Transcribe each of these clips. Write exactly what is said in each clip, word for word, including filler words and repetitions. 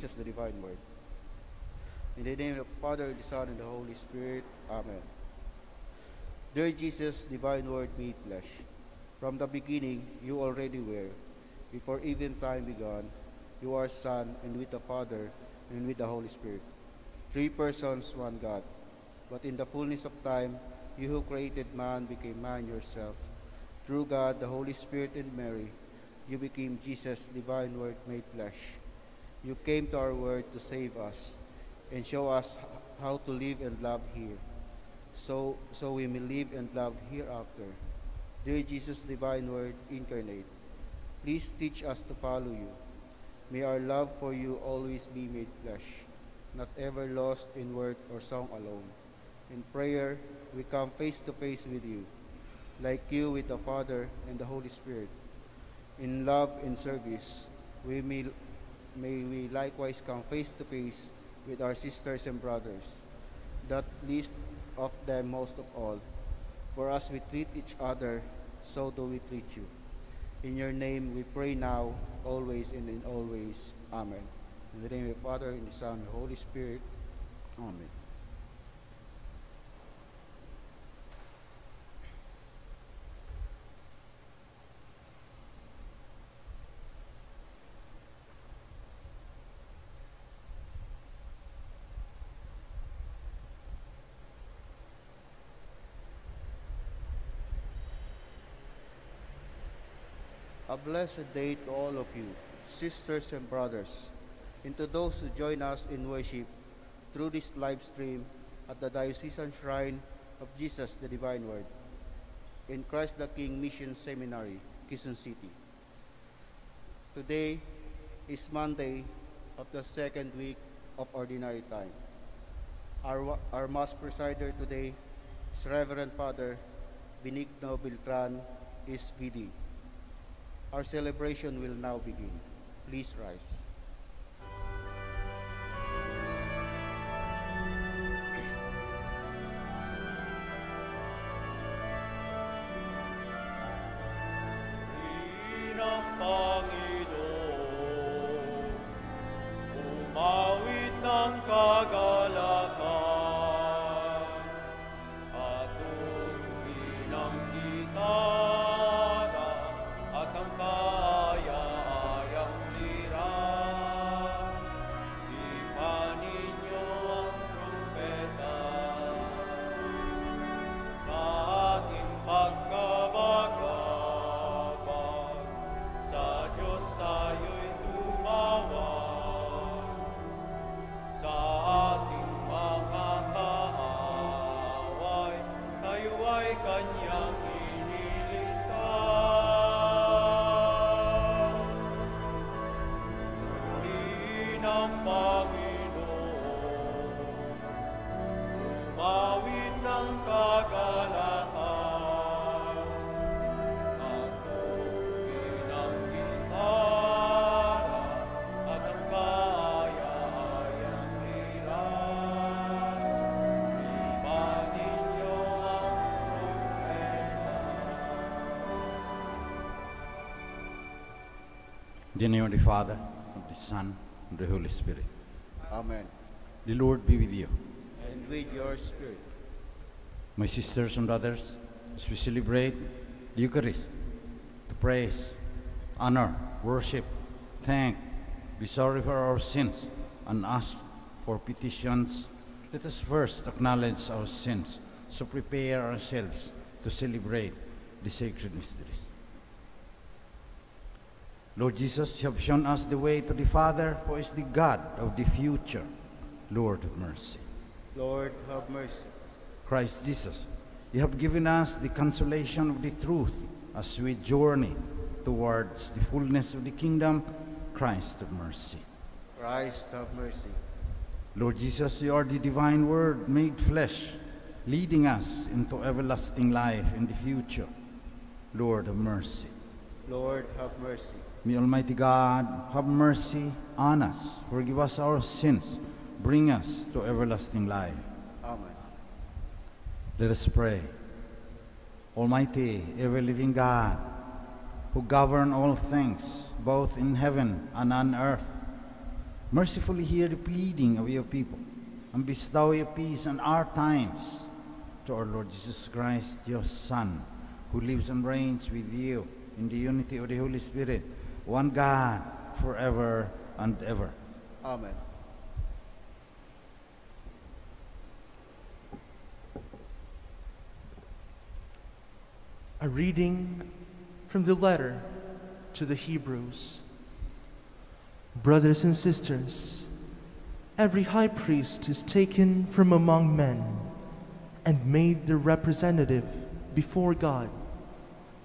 Jesus, the Divine Word. In the name of the Father, the Son, and the Holy Spirit. Amen. Dear Jesus, Divine Word made flesh, from the beginning you already were. Before even time began, you are Son, and with the Father, and with the Holy Spirit. Three persons, one God. But in the fullness of time, you who created man became man yourself. Through God, the Holy Spirit, and Mary, you became Jesus, Divine Word made flesh. You came to our world to save us and show us how to live and love here, so, so we may live and love hereafter. Dear Jesus, Divine Word incarnate, please teach us to follow you. May our love for you always be made flesh, not ever lost in word or song alone. In prayer, we come face to face with you, like you with the Father and the Holy Spirit. In love and service, we may, may we likewise come face to face with our sisters and brothers, that least of them most of all. For as we treat each other, so do we treat you. In your name we pray now, always and in always. Amen. In the name of the Father, and the Son, and the Holy Spirit. Amen. A blessed day to all of you, sisters and brothers, and to those who join us in worship through this live stream at the Diocesan Shrine of Jesus, the Divine Word, in Christ the King Mission Seminary, Quezon City. Today is Monday of the second week of Ordinary Time. Our, our Mass presider today is Reverend Father Benigno Beltran, S V D. Our celebration will now begin. Please rise. In the name of the Father, of the Son, and the Holy Spirit. Amen. The Lord be with you. And with your spirit. My sisters and brothers, as we celebrate the Eucharist, to praise, honor, worship, thank, be sorry for our sins, and ask for petitions, let us first acknowledge our sins, so prepare ourselves to celebrate the sacred mysteries. Lord Jesus, you have shown us the way to the Father, who is the God of the future. Lord, have mercy. Lord, have mercy. Christ Jesus, you have given us the consolation of the truth as we journey towards the fullness of the kingdom. Christ, have mercy. Christ, have mercy. Lord Jesus, you are the divine word made flesh, leading us into everlasting life in the future. Lord, have mercy. Lord, have mercy. May Almighty God have mercy on us, forgive us our sins, bring us to everlasting life. Amen. Let us pray. Almighty, ever-living God, who govern all things, both in heaven and on earth, Mercifully hear the pleading of your people, and bestow your peace on our times to our Lord Jesus Christ, your Son, who lives and reigns with you in the unity of the Holy Spirit, one God, forever and ever. Amen. A reading from the letter to the Hebrews. Brothers and sisters, every high priest is taken from among men and made their representative before God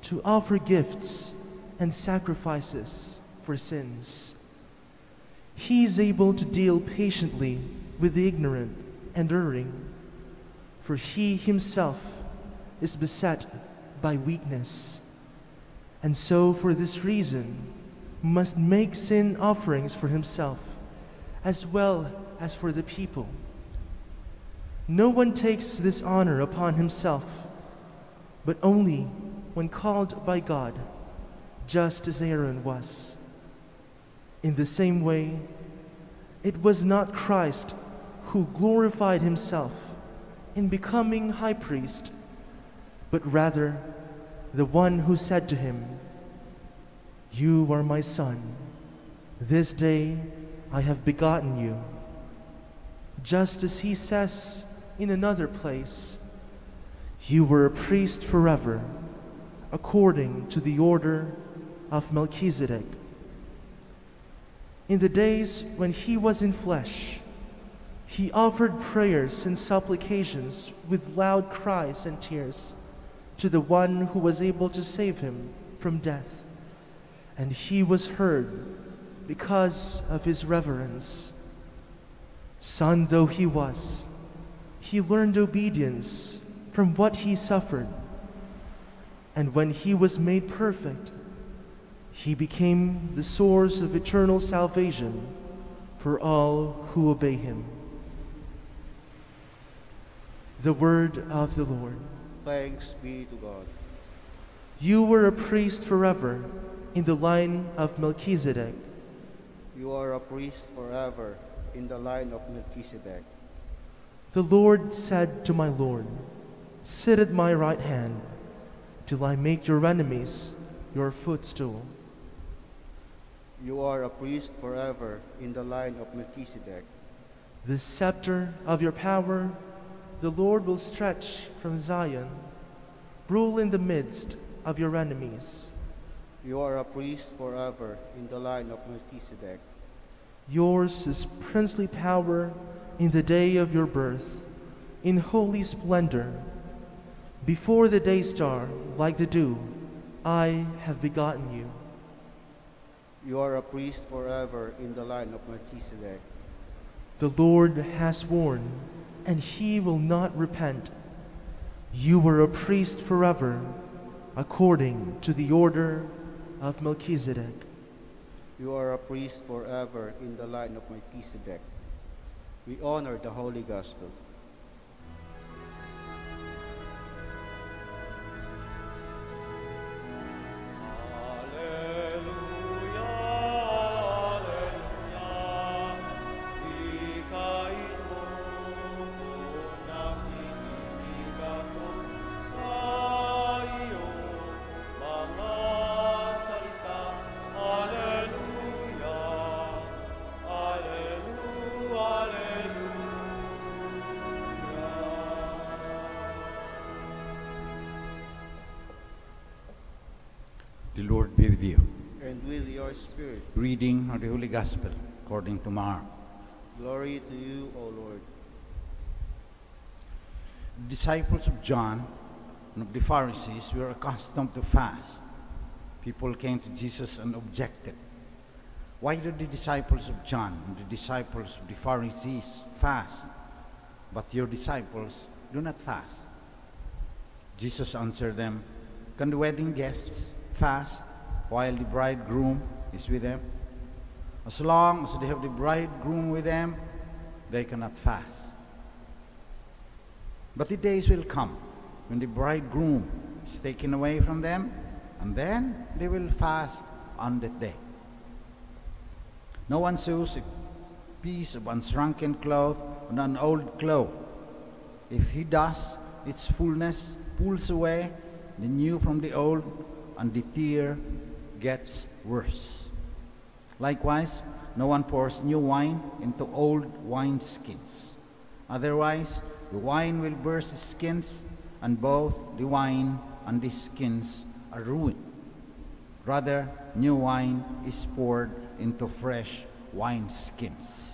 to offer gifts and sacrifices for sins. He is able to deal patiently with the ignorant and erring, for he himself is beset by weakness, and so for this reason must make sin offerings for himself as well as for the people. No one takes this honor upon himself, but only when called by God, just as Aaron was. In the same way, it was not Christ who glorified himself in becoming high priest, but rather the one who said to him, "You are my son, this day I have begotten you." Just as he says in another place, "You were a priest forever, according to the order of Melchizedek." In the days when he was in flesh, he offered prayers and supplications with loud cries and tears to the one who was able to save him from death, and he was heard because of his reverence. Son though he was, he learned obedience from what he suffered, and when he was made perfect, he became the source of eternal salvation for all who obey him. The word of the Lord. Thanks be to God. You were a priest forever in the line of Melchizedek. You are a priest forever in the line of Melchizedek. The Lord said to my Lord, "Sit at my right hand till I make your enemies your footstool." You are a priest forever in the line of Melchizedek. The scepter of your power the Lord will stretch from Zion. Rule in the midst of your enemies. You are a priest forever in the line of Melchizedek. Yours is princely power in the day of your birth, in holy splendor. Before the day star, like the dew, I have begotten you. You are a priest forever in the line of Melchizedek. The Lord has sworn, and he will not repent. You were a priest forever, according to the order of Melchizedek. You are a priest forever in the line of Melchizedek. We honor the Holy Gospel. Spirit. Reading of the Holy Gospel according to Mark. Glory to you, O Lord. The disciples of John and of the Pharisees were accustomed to fast. People came to Jesus and objected. Why do the disciples of John and the disciples of the Pharisees fast, but your disciples do not fast? Jesus answered them, "Can the wedding guests fast while the bridegroom is with them? As long as they have the bridegroom with them, they cannot fast. But the days will come when the bridegroom is taken away from them, and then they will fast on that day. No one sews a piece of unshrunken cloth on an old cloak. If he does, its fullness pulls away the new from the old, and the tear gets worse. Likewise, no one pours new wine into old wine skins. Otherwise, the wine will burst the skins, and both the wine and the skins are ruined. Rather, new wine is poured into fresh wine skins.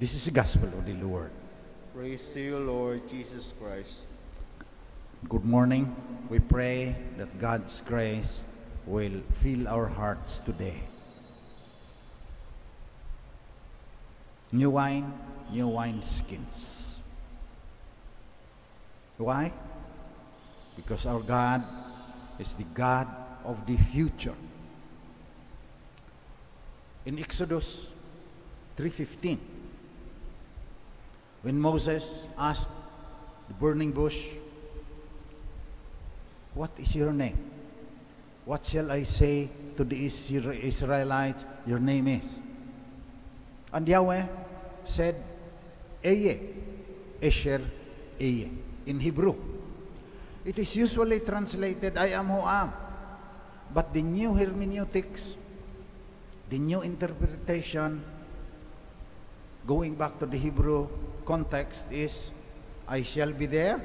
This is the gospel of the Lord. Praise to you, Lord Jesus Christ. Good morning. We pray that God's grace will fill our hearts today. New wine, new wine skins. Why? Because our God is the God of the future. In Exodus three fifteen, when Moses asked the burning bush, "What is your name? What shall I say to the Israelites your name is?" And Yahweh said, Eye, Esher, Eye, in Hebrew. It is usually translated, I am who am. But the new hermeneutics, the new interpretation, going back to the Hebrew context is, I shall be there,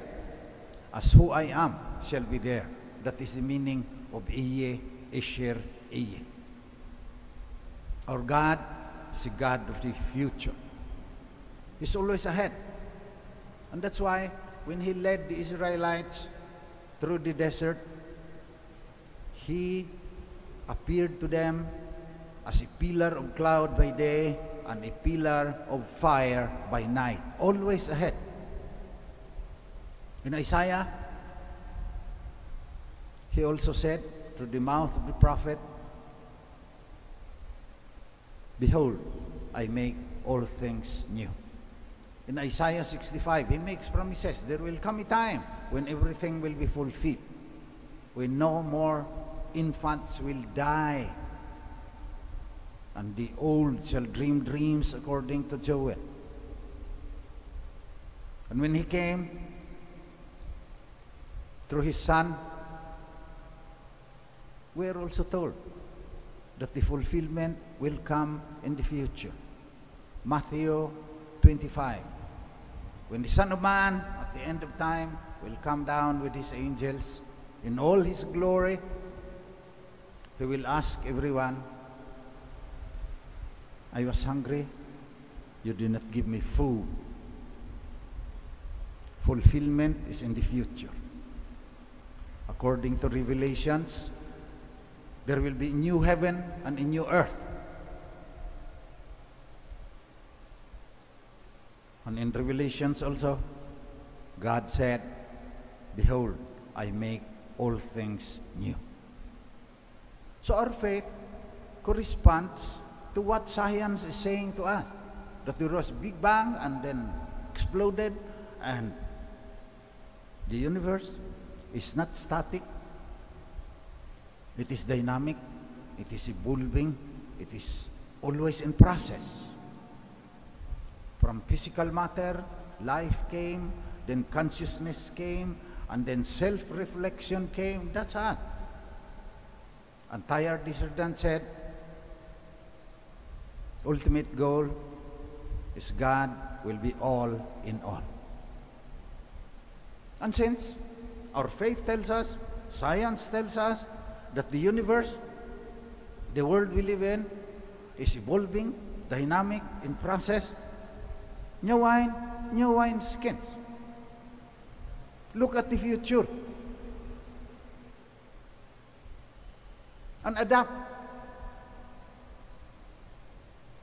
as who I am shall be there. That is the meaning of Eye, Esher, Eye. Our God is a God of the future. He's always ahead. And that's why when he led the Israelites through the desert, he appeared to them as a pillar of cloud by day and a pillar of fire by night, always ahead. In Isaiah, he also said through the mouth of the prophet, Behold, I make all things new. In Isaiah sixty-five, he makes promises. There will come a time when everything will be fulfilled, when no more infants will die, and the old shall dream dreams according to Joel. And when he came through his son, we are also told that the fulfillment will come in the future. Matthew twenty-five. When the Son of Man, at the end of time, will come down with his angels in all his glory, he will ask everyone, I was hungry, you did not give me food. Fulfillment is in the future. According to Revelations, there will be a new heaven and a new earth. And in Revelations also, God said, Behold, I make all things new. So our faith corresponds to what science is saying to us, that there was a big bang and then exploded, and the universe is not static. It is dynamic, it is evolving, it is always in process. From physical matter, life came, then consciousness came, and then self-reflection came. That's all. And Teilhard de Chardin said, ultimate goal is God will be all in all. And since our faith tells us, science tells us, that the universe, the world we live in, is evolving, dynamic, in process. New wine, new wine skins. Look at the future. And adapt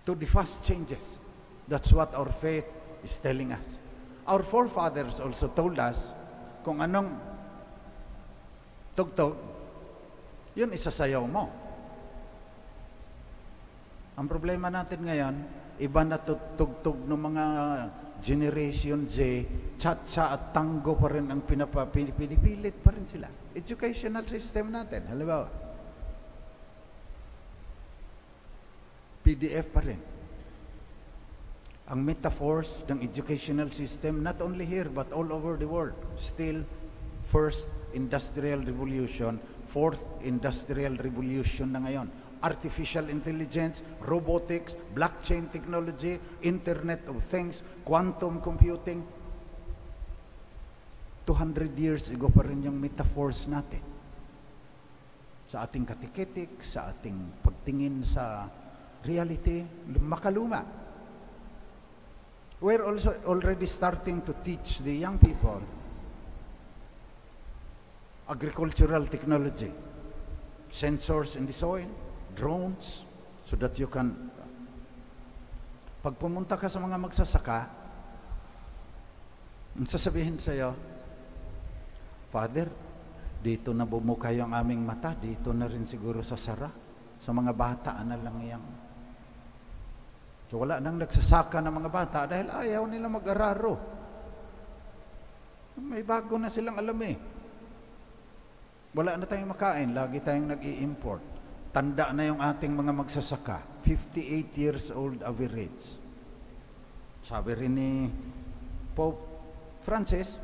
to the fast changes. That's what our faith is telling us. Our forefathers also told us, kung anong tugtog, yun isasayaw mo. Ang problema natin ngayon, iba na tutugtog ng mga Generation Z, cha-cha at tango pa rin ang pinapapilit pa rin sila. Educational system natin, halimbawa. P D F pa rin. Ang metaphors ng educational system, not only here but all over the world, still first industrial revolution, fourth industrial revolution na ngayon. Artificial intelligence, robotics, blockchain technology, Internet of Things, quantum computing. two hundred years ago pa rin yung metaphors natin. Sa ating kateketik, sa ating pagtingin sa reality, makaluma. We're also already starting to teach the young people agricultural technology, sensors in the soil, drones, so that you can... Pag pumunta ka sa mga magsasaka, ang sasabihin sa'yo, Father, dito na bumukay ang aming mata, dito na rin siguro sasara. Sa mga bata na lang yan. So wala nang nagsasaka ng mga bata dahil ayaw nila mag-araro. May bago na silang alam eh. Wala na tayong makain, lagi tayong nag-i-import. Tanda na yung ating mga magsasaka. fifty-eight years old average. Sabi rin ni Pope Francis,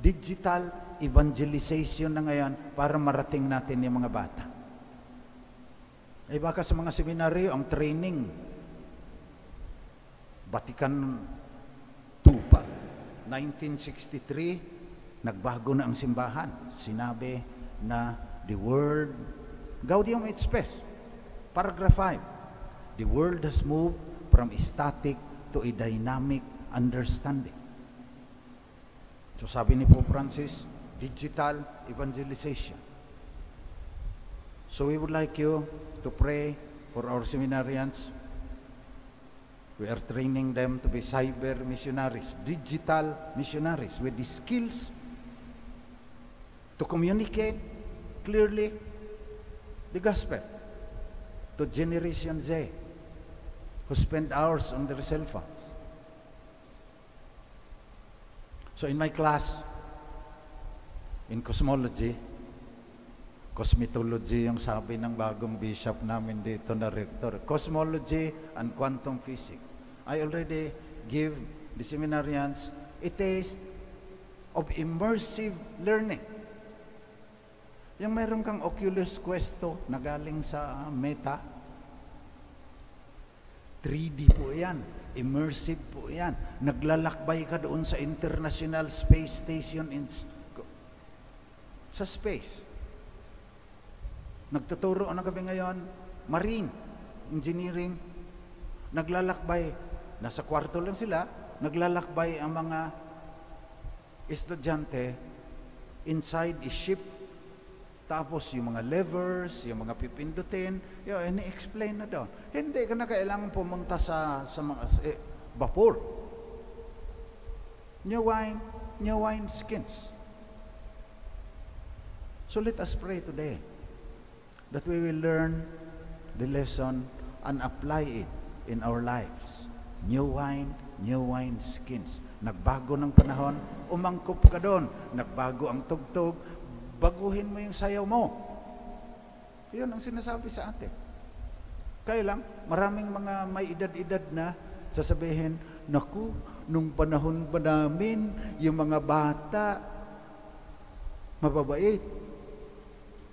digital evangelization na ngayon para marating natin yung mga bata. Ay baka sa mga seminaryo, ang training, Vatican two pa, nineteen sixty-three, nagbago na ang simbahan. Sinabi na the world... Gaudium et Spes, paragraph five. The world has moved from static to a dynamic understanding. So sabi ni Pope Francis, digital evangelization. So we would like you to pray for our seminarians. We are training them to be cyber missionaries, digital missionaries with the skills to communicate clearly the gospel to Generation Z who spend hours on their cell phones. So in my class, in cosmology, cosmetology yung sabi ng bagong bishop namin dito na rector, cosmology and quantum physics. I already give the seminarians a taste of immersive learning. Yung meron kang Oculus Quest two na galing sa Meta, three D po yan, immersive po yan. Naglalakbay ka doon sa International Space Station in, sa space. Nagtuturo ano kami ngayon, marine engineering, naglalakbay, nasa kwarto lang sila, naglalakbay ang mga estudyante inside a ship. Tapos yung mga levers, yung mga pipindutin, yun, ini-explain na doon. Hindi ka na kailangan pumunta sa, sa mga eh, vapor. New wine, new wine skins. So let us pray today that we will learn the lesson and apply it in our lives. New wine, new wine skins. Nagbago ng panahon, umangkop ka doon. Nagbago ang tugtog, baguhin mo yung sayaw mo. Yun ang sinasabi sa atin. Kaya lang, maraming mga may edad-edad na sasabihin, naku, nung panahon ba namin, yung mga bata, mababait.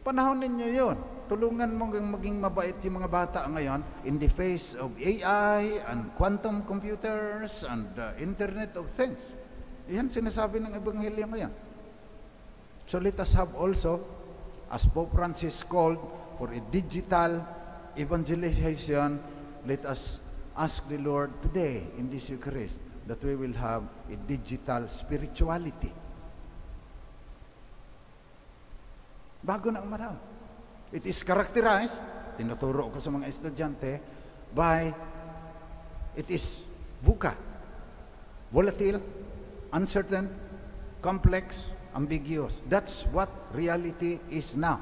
Panahon ninyo yun. Tulungan mo maging mabait yung mga bata ngayon in the face of A I and quantum computers and the Internet of Things. Yan sinasabi ng Ebanghelyo ngayon. So let us have also, as Pope Francis called for a digital evangelization, let us ask the Lord today in this Eucharist that we will have a digital spirituality. Bago na ang maraw. It is characterized, tinuturo ko sa mga estudyante, by it is VUCA, volatile, uncertain, complex, ambiguous. That's what reality is now.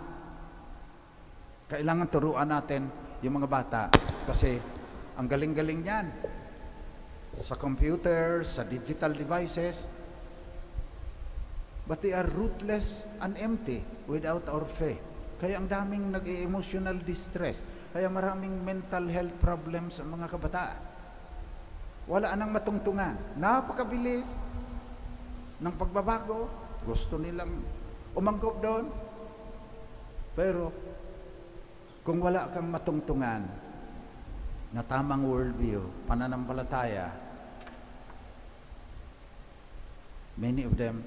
Kailangan turuan natin yung mga bata kasi ang galing-galing niyan sa computer, sa digital devices, but they are rootless and empty without our faith. Kaya ang daming nag-emotional distress. Kaya maraming mental health problems ang mga kabataan. Wala nang matungtungan. Napakabilis ng pagbabago. Gusto nilang umanggop doon. Pero kung wala kang matungtungan na tamang worldview, pananampalataya, many of them,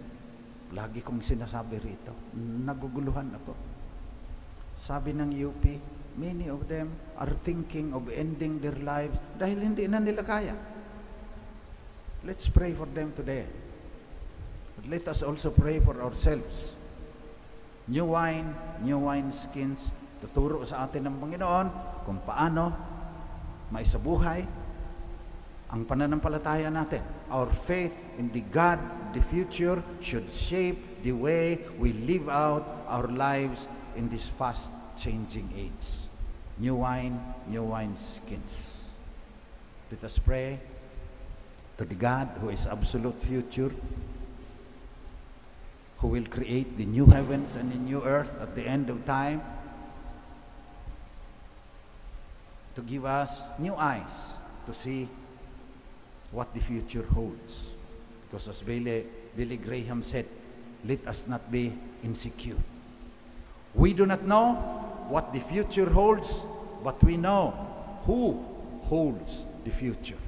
lagi kong sinasabi rito, naguguluhan ako. Sabi ng U P, many of them are thinking of ending their lives dahil hindi na nila kaya. Let's pray for them today. But let us also pray for ourselves. New wine, new wine skins, tuturo sa atin ng Panginoon kung paano maisabuhay ang pananampalataya natin. Our faith in the God the future should shape the way we live out our lives in this fast-changing age. New wine, new wine skins. Let us pray to the God who is absolute future, who will create the new heavens and the new earth at the end of time, to give us new eyes to see what the future holds. Because as Billy, Billy Graham said, let us not be insecure. We do not know what the future holds, but we know who holds the future.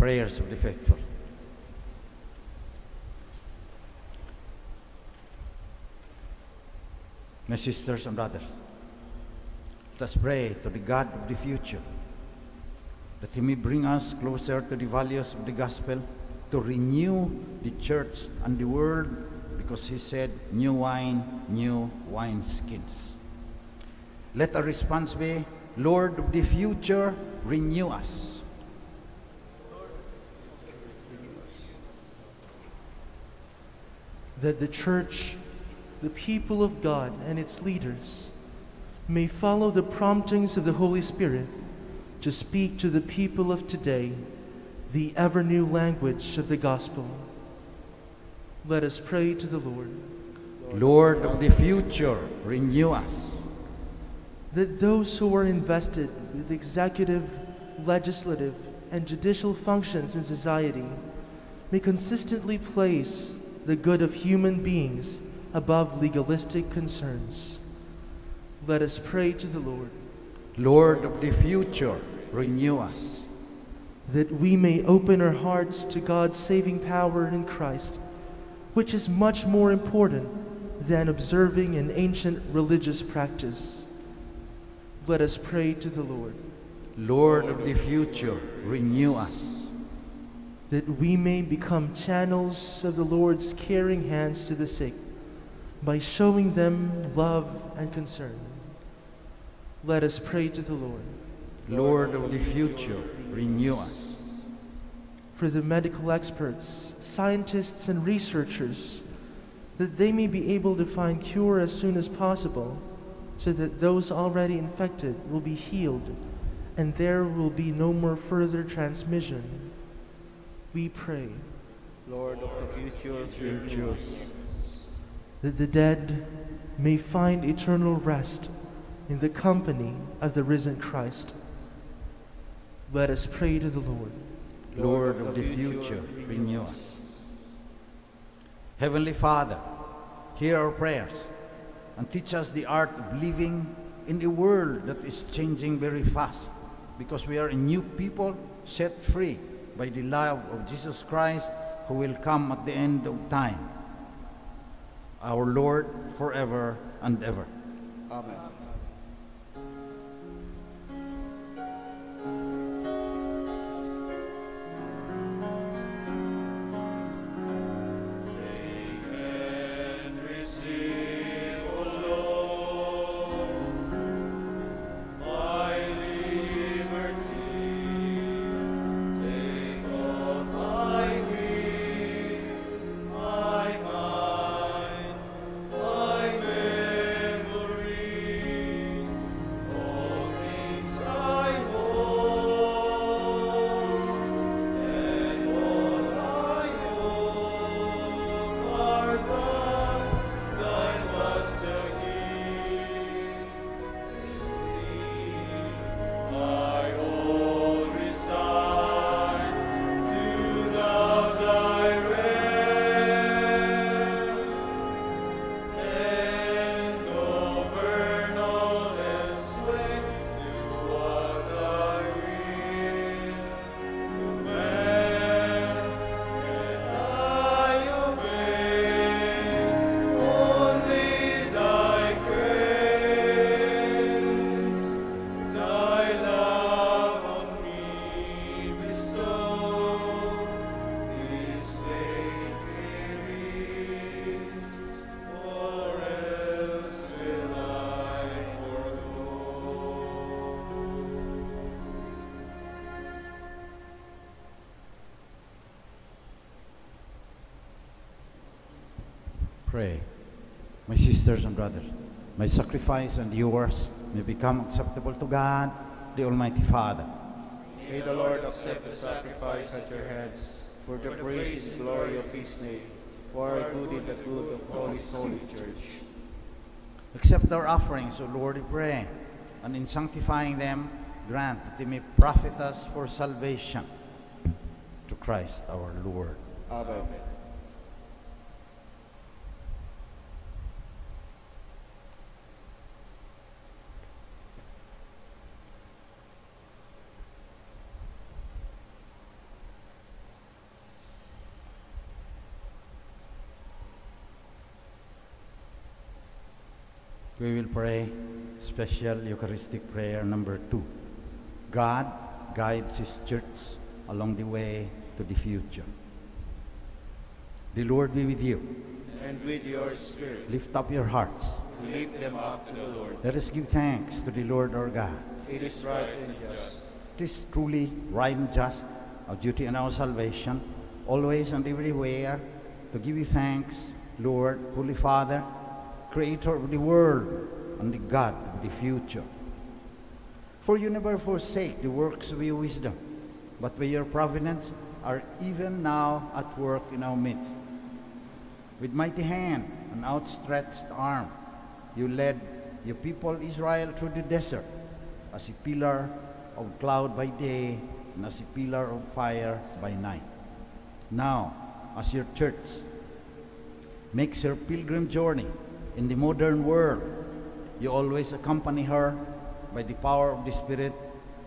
Prayers of the faithful. My sisters and brothers, let us pray to the God of the future that He may bring us closer to the values of the gospel, to renew the church and the world, because He said, new wine, new wineskins. Let our response be, Lord of the future, renew us. That the church, the people of God, and its leaders may follow the promptings of the Holy Spirit to speak to the people of today the ever-new language of the gospel. Let us pray to the Lord. Lord of the future, renew us. That those who are invested with executive, legislative, and judicial functions in society may consistently place the good of human beings above legalistic concerns. Let us pray to the Lord. Lord of the future, renew us. That we may open our hearts to God's saving power in Christ, which is much more important than observing an ancient religious practice. Let us pray to the Lord. Lord of the future, renew us. That we may become channels of the Lord's caring hands to the sick by showing them love and concern. Let us pray to the Lord. Lord of the future, renew us. For the medical experts, scientists, and researchers, that they may be able to find cure as soon as possible, so that those already infected will be healed and there will be no more further transmission. We pray, Lord of the future, future, that the dead may find eternal rest in the company of the risen Christ. Let us pray to the Lord. Lord of the future, renew us. Heavenly Father, hear our prayers and teach us the art of living in a world that is changing very fast, because we are a new people set free by the love of Jesus Christ, who will come at the end of time, our Lord forever and ever. Amen. pray. My sisters and brothers, my sacrifice and yours may become acceptable to God, the Almighty Father. May the Lord accept the sacrifice at your hands for the praise and glory of His name, for our good and the good of all His holy Church. Accept our offerings, O Lord, we pray, and in sanctifying them, grant that they may profit us for salvation. To Christ our Lord. Amen. We will pray special Eucharistic prayer number two. God guides His church along the way to the future. The Lord be with you. And with your spirit. Lift up your hearts. Lift them up to the Lord. Let us give thanks to the Lord our God. It is right and just. It is truly right and just, our duty and our salvation, always and everywhere, to give you thanks, Lord, Holy Father, Creator of the world, and the God of the future. For you never forsake the works of your wisdom, but by your providence are even now at work in our midst. With mighty hand and outstretched arm, you led your people Israel through the desert as a pillar of cloud by day and as a pillar of fire by night. Now, as your church makes her pilgrim journey in the modern world, you always accompany her by the power of the Spirit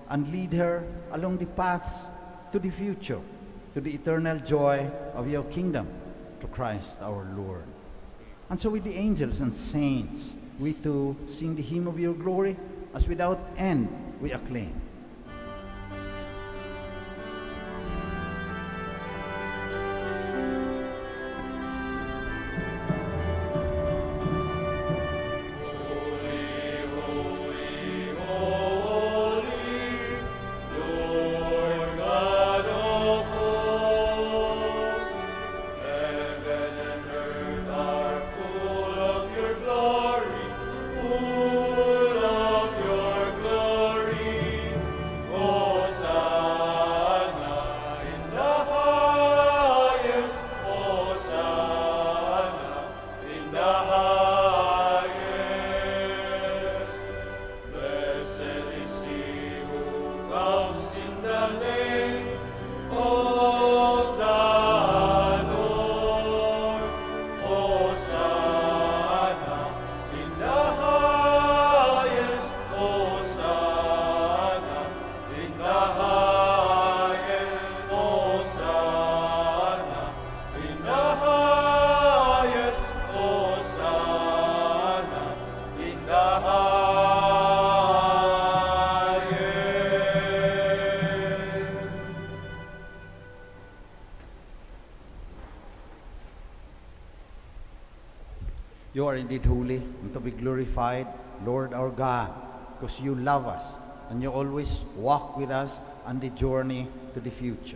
and lead her along the paths to the future, to the eternal joy of your kingdom, to Christ our Lord. And so with the angels and saints, we too sing the hymn of your glory, as without end we acclaim. You are indeed holy and to be glorified, Lord our God, because you love us and you always walk with us on the journey to the future.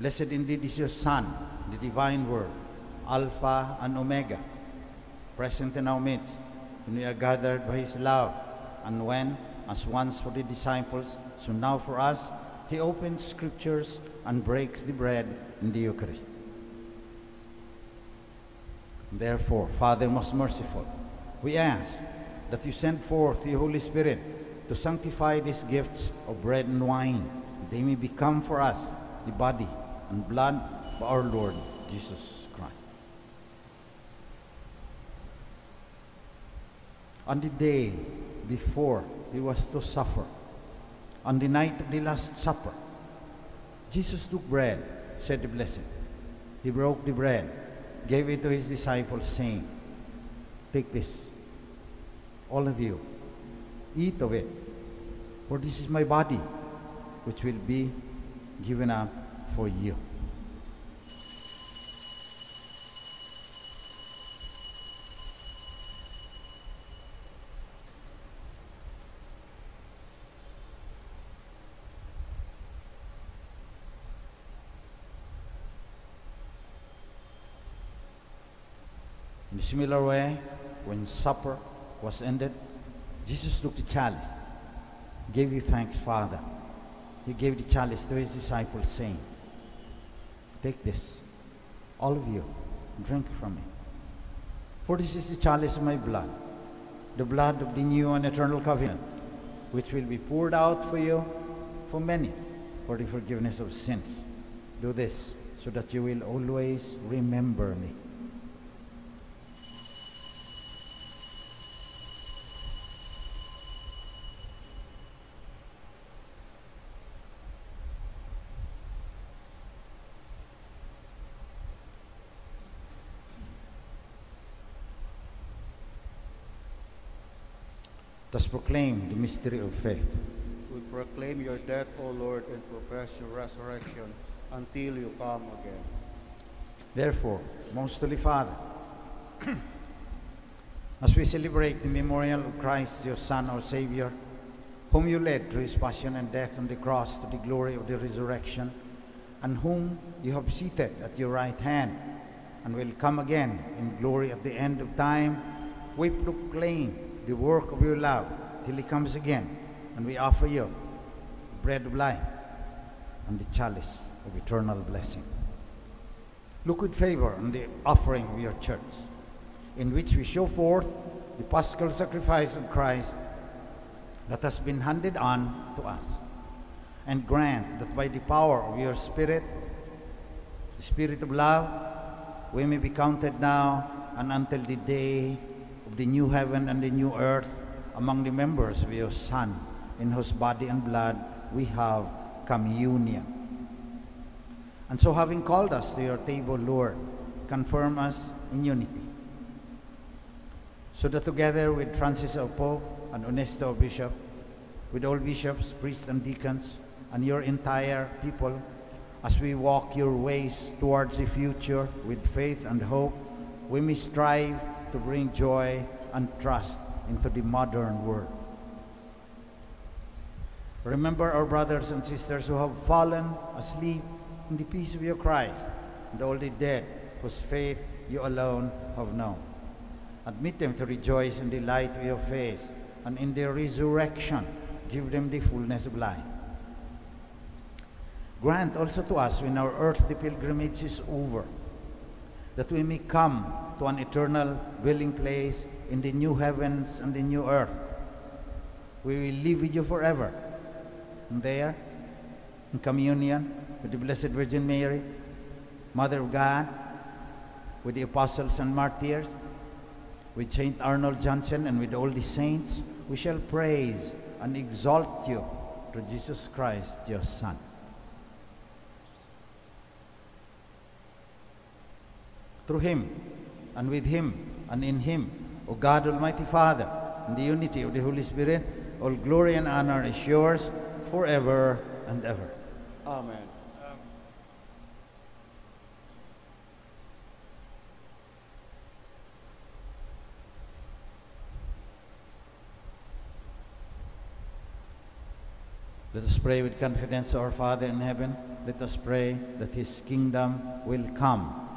Blessed indeed is your Son, the divine Word, Alpha and Omega, present in our midst, and we are gathered by his love. And when, as once for the disciples, so now for us, he opens scriptures and breaks the bread in the Eucharist. Therefore, Father most merciful, we ask that you send forth your Holy Spirit to sanctify these gifts of bread and wine, that they may become for us the body and blood of our Lord Jesus Christ. On the day before he was to suffer, on the night of the Last Supper, Jesus took bread, said the blessing. He broke the bread, gave it to his disciples, saying, "Take this, all of you, eat of it, for this is my body, which will be given up for you." In a similar way, when supper was ended, Jesus took the chalice, gave you thanks, Father. He gave the chalice to his disciples, saying, "Take this, all of you, drink from it. For this is the chalice of my blood, the blood of the new and eternal covenant, which will be poured out for you, for many, for the forgiveness of sins. Do this, so that you will always remember me." Thus proclaim the mystery of faith. We proclaim your death, O Lord, and profess your resurrection until you come again. Therefore, most holy Father, as we celebrate the memorial of Christ, your Son, our Savior, whom you led through his passion and death on the cross to the glory of the resurrection, and whom you have seated at your right hand, and will come again in glory at the end of time, we proclaim the work of your love till he comes again, and we offer you the bread of life and the chalice of eternal blessing. Look with favor on the offering of your church, in which we show forth the paschal sacrifice of Christ that has been handed on to us, and grant that by the power of your Spirit, the Spirit of love, we may be counted now and until the day of the new heaven and the new earth, among the members of your Son, in whose body and blood we have communion. And so, having called us to your table, Lord, confirm us in unity, so that together with Francis our Pope and Onesto our Bishop, with all bishops, priests, and deacons, and your entire people, as we walk your ways towards the future with faith and hope, we may strive to bring joy and trust into the modern world. Remember our brothers and sisters who have fallen asleep in the peace of your Christ, and all the dead whose faith you alone have known. Admit them to rejoice in the light of your face, and in their resurrection give them the fullness of life. Grant also to us, when our earthly pilgrimage is over, that we may come to an eternal dwelling place in the new heavens and the new earth. We will live with you forever, and there, in communion with the Blessed Virgin Mary, Mother of God, with the apostles and martyrs, with Saint Arnold Johnson, and with all the saints, we shall praise and exalt you through Jesus Christ, your Son. Through him, and with him, and in him, O God, Almighty Father, in the unity of the Holy Spirit, all glory and honor is yours forever and ever. Amen. Amen. Let us pray with confidence, our Father in heaven. Let us pray that his kingdom will come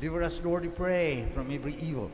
Deliver us, Lord, we pray, from every evil.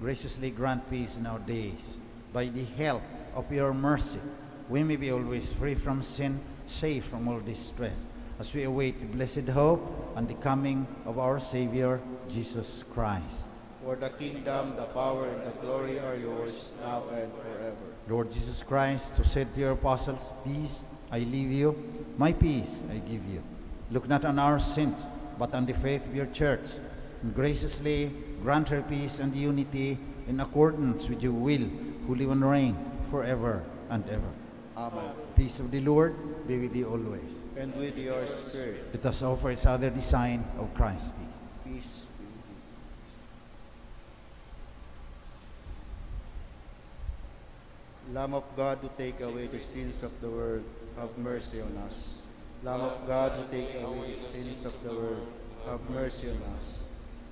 Graciously grant peace in our days. By the help of your mercy, we may be always free from sin, safe from all distress, as we await the blessed hope and the coming of our Savior, Jesus Christ. For the kingdom, the power, and the glory are yours, now and forever. Lord Jesus Christ, who said to your apostles, "Peace I leave you, my peace I give you," look not on our sins, but on the faith of your church, and graciously grant her peace and unity in accordance with your will, who live and reign forever and ever. Amen. Peace of the Lord be with you always. And with your spirit. Let us offer each other the sign of Christ's peace. Peace. Lamb of God who take away the sins of the world, have mercy on us. Lamb of God who take away the sins of the world, have mercy on us.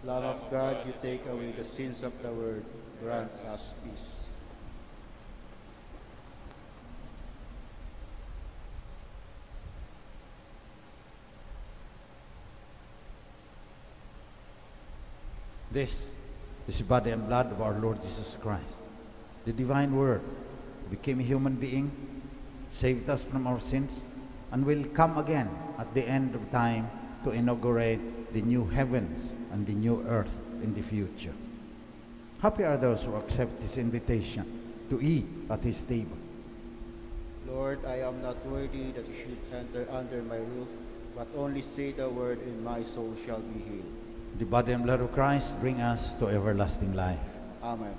Lamb of God, you take away the sins of the world, grant us peace. This is the body and blood of our Lord Jesus Christ. The divine Word became a human being, saved us from our sins, and will come again at the end of time to inaugurate the new heavens and the new earth in the future. Happy are those who accept this invitation to eat at his table. Lord, I am not worthy that you should enter under my roof, but only say the word and my soul shall be healed. The body and blood of Christ bring us to everlasting life. Amen.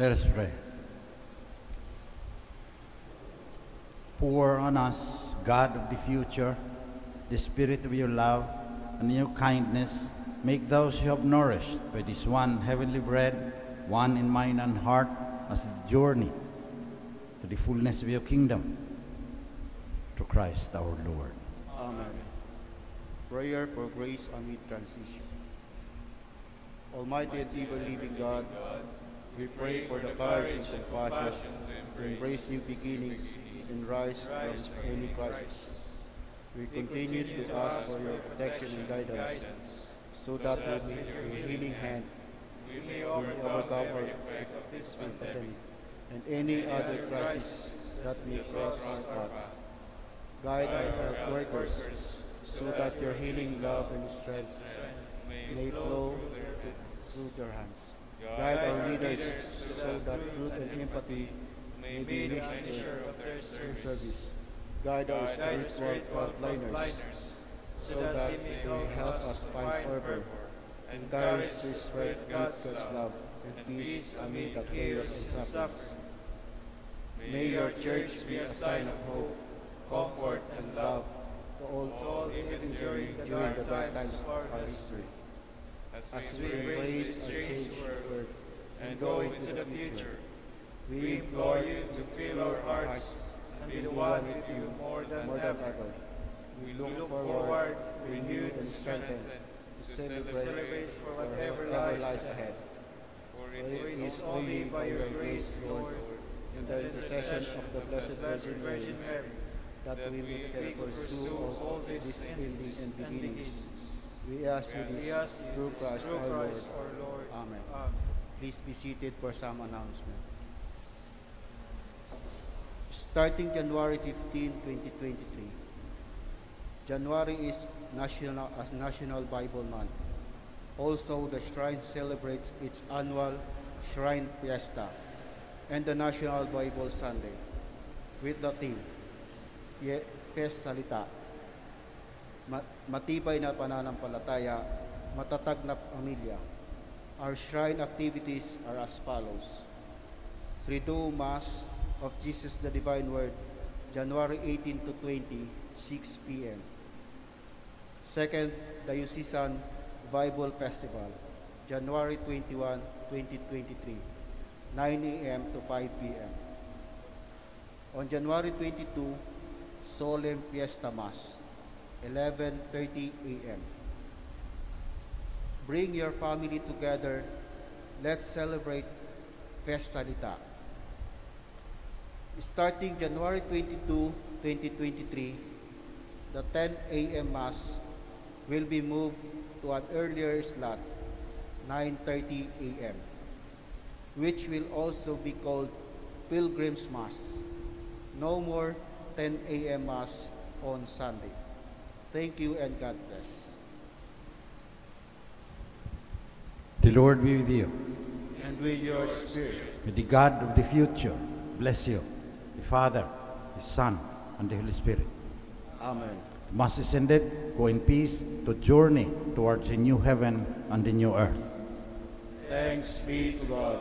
Let us pray. Pour on us, God of the future, the spirit of your love and your kindness. Make those who have nourished by this one heavenly bread, one in mind and heart, as the journey to the fullness of your kingdom. Through Christ our Lord. Amen. Prayer for grace amid transition. Almighty and ever-living God, we pray for the courage and passion to embrace new beginnings and rise from any crisis. We continue to ask for your protection and guidance, so that with your healing hand we may overcome the effect of this pandemic and any other crisis that may cross our path. Guide our health workers, so that your healing love and strength may flow through their hands. Guide our leaders, so that truth and empathy may be the nature of their service. Guide our spiritual frontliners, so that they may help us find fervor and courage to spread God's love and peace amid the chaos and suffering. May your church be a sign of hope, comfort, and love to all, even during the dark times of our history. As we embrace a changed world and go into the future, we implore you to fill our hearts and be the one with you more than ever. We look forward, renewed and strengthened, to celebrate for whatever lies ahead. For it is only by your grace, Lord, and the intercession of the Blessed Virgin Mary, that we may pursue all these endings and beginnings. We ask you this through Christ our Lord. Amen. Please be seated for some announcement. Starting January fifteenth, twenty twenty-three, January is National, as National Bible Month. Also, the Shrine celebrates its annual Shrine Fiesta and the National Bible Sunday with the theme, Yes Salita. Matibay na pananampalataya, matatag na pamilya. Our shrine activities are as follows. Triduo Mass of Jesus the Divine Word, January eighteenth to twentieth, six p m Second, Diocesan Bible Festival, January twenty-first, twenty twenty-three, nine a m to five p m On January twenty-second, Solemn Fiesta Mass, eleven thirty a m Bring your family together. Let's celebrate Festival. Starting January twenty-second, twenty twenty-three, the ten a m Mass will be moved to an earlier slot, nine thirty a m, which will also be called Pilgrim's Mass. No more ten a m Mass on Sunday. Thank you and God bless. The Lord be with you. And with your spirit. May the God of the future bless you, the Father, the Son, and the Holy Spirit. Amen. The Mass is ended. Go in peace to journey towards the new heaven and the new earth. Thanks be to God.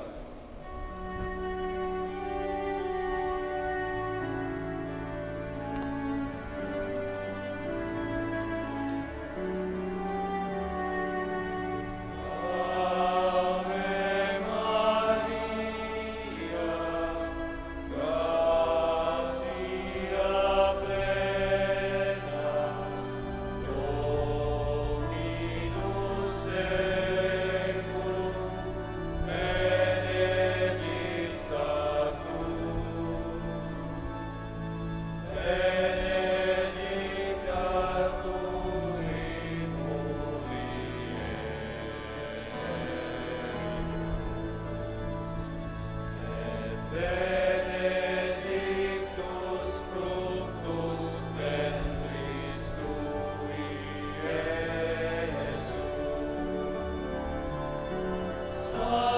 So